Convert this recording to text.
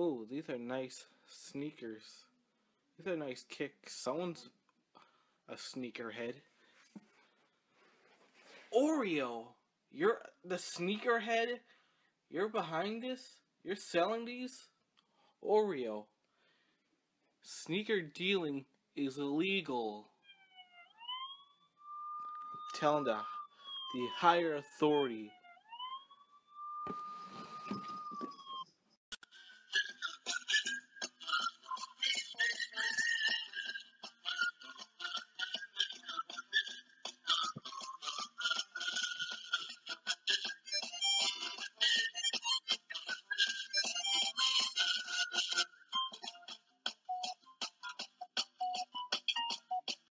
Oh, these are nice sneakers. These are nice kicks. Someone's a sneakerhead. Oreo! You're the sneakerhead? You're behind this? You're selling these? Oreo. Sneaker dealing is illegal. I'm telling the higher authority